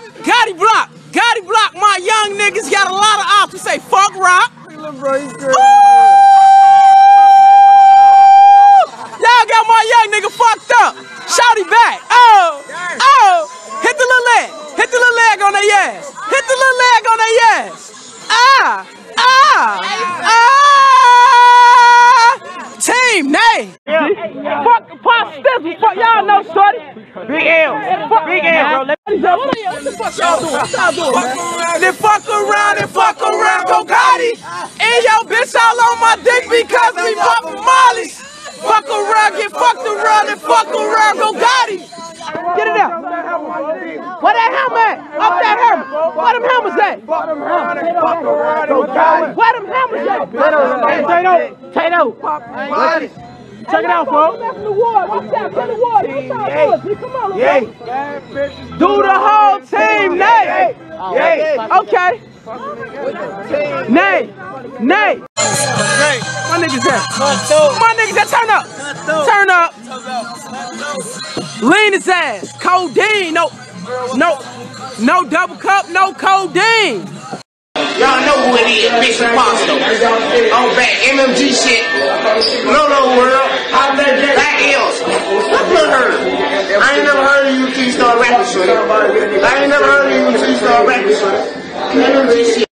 Gotti block. Gotti block. My young niggas got a lot of ops. We say fuck rock. Y'all got my young nigga fucked up. Shouty back. Oh. Oh. Hit the little leg. Hit the little leg on their ass. Hit the little leg on their ass. Ah. Ah. Ah. Team Nay. Fuck the pop stiffy. Fuck y'all know shorty. Big L. Fuck Big L, bro. What the fuck y'all doing? What y'all doing, man? Then fuck around, go Gotti. And yo, bitch, all on my dick because we poppin' mollies. Fuck around, get fucked around, and fuck around, go Gotti. Get it out. Where that helmet? Up that helmet. Where them helmets at? Fuck them helmets, fuck around, go Gotti. Where them helmets at? Tato. Gotti. Check it out, folks. Watch out, get the water. Come on, do the whole team, Nay. Okay. Nay. Nay. My niggas there. My niggas there. Turn up. Turn up. Lean his ass. Codeine. No double cup. No codeine. Y'all know who it is, Mr. Posto. On back MMG shit. No, no world. I'm that Black L's. I've never heard of you. I ain't never heard of you until you start rapping shit. I ain't never heard of you until you start rapping shit. MMG shit.